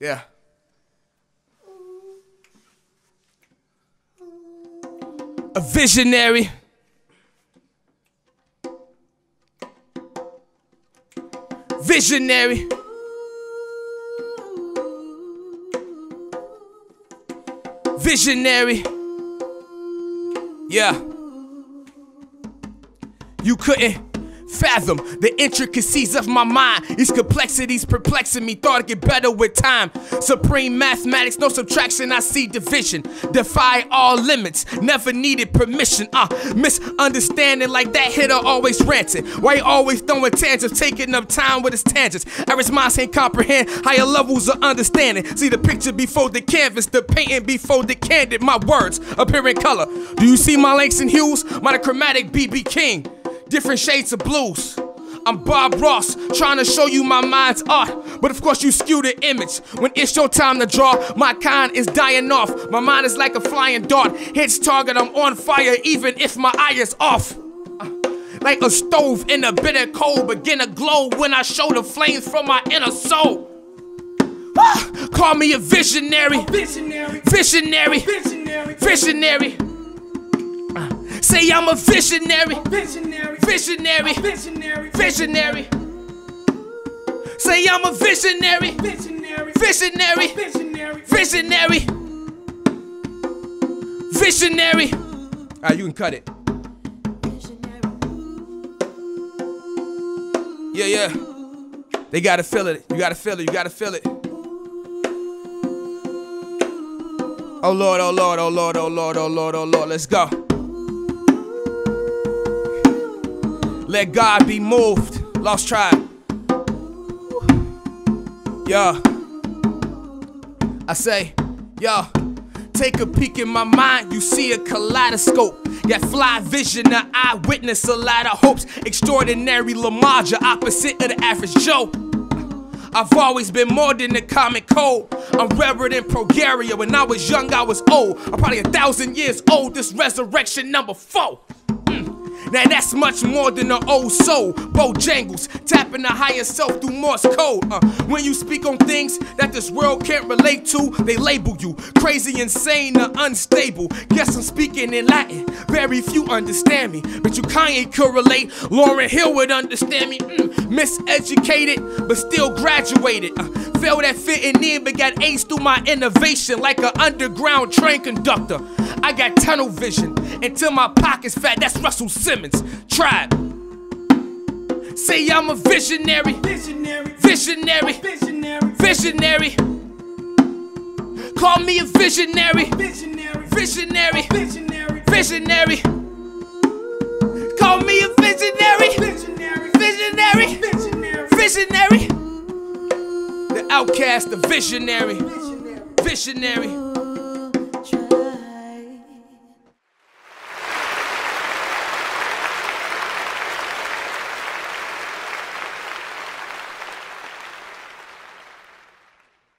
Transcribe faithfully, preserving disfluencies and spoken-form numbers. Yeah. A visionary. Visionary. Visionary. Yeah. You couldn't fathom the intricacies of my mind. These complexities perplexing me. Thought it'd get better with time. Supreme mathematics, no subtraction. I see division. Defy all limits. Never needed permission. Uh, misunderstanding like that hitter always ranting. Why he always throwing tangents, taking up time with his tangents. Average minds can't comprehend higher levels of understanding. See the picture before the canvas, the painting before the candid. My words appear in color. Do you see my lengths and hues? Monochromatic B B. King. Different shades of blues. I'm Bob Ross, trying to show you my mind's art. But of course you skew the image. When it's your time to draw, my kind is dying off. My mind is like a flying dart. Hits target, I'm on fire, even if my eye is off. Like a stove in a bitter cold, begin to glow when I show the flames from my inner soul. Ah, call me a visionary. A visionary. Visionary. Visionary. Visionary. Say I'm a visionary. A visionary. Visionary. A visionary. Visionary. Say I'm a visionary. A visionary. Visionary. A visionary. Visionary. Visionary. Alright, you can cut it. Yeah, yeah. They gotta feel it. You gotta feel it. You gotta feel it. Oh Lord, oh Lord, oh Lord, oh Lord, oh Lord, oh Lord. Let's go. Let God be moved. Lost tribe. Yo. I say, yo. Take a peek in my mind, you see a kaleidoscope. That fly vision, an eyewitness, a lot of hopes. Extraordinary Lamaja, opposite of the average Joe. I've always been more than the common cold. I'm rarer than progeria. When I was young, I was old. I'm probably a thousand years old. This resurrection number four. Now that's much more than an old soul. Bojangles, tapping the higher self through Morse code. Uh, when you speak on things that this world can't relate to, they label you crazy, insane, or unstable. Guess I'm speaking in Latin. Very few understand me. But you can't correlate. Lauren Hill would understand me. Mm, miseducated, but still graduated. Uh, failed at fitting in, but got A's through my innovation like an underground train conductor. I got tunnel vision until my pocket's fat. That's Russell Simmons. Tribe. Say I'm a visionary. Visionary. Visionary. Visionary. Visionary. Call me a visionary. Visionary. Visionary. Visionary. Visionary. Call me a visionary. Visionary. Visionary. Visionary. Visionary. The outcast, the visionary. Visionary. Visionary.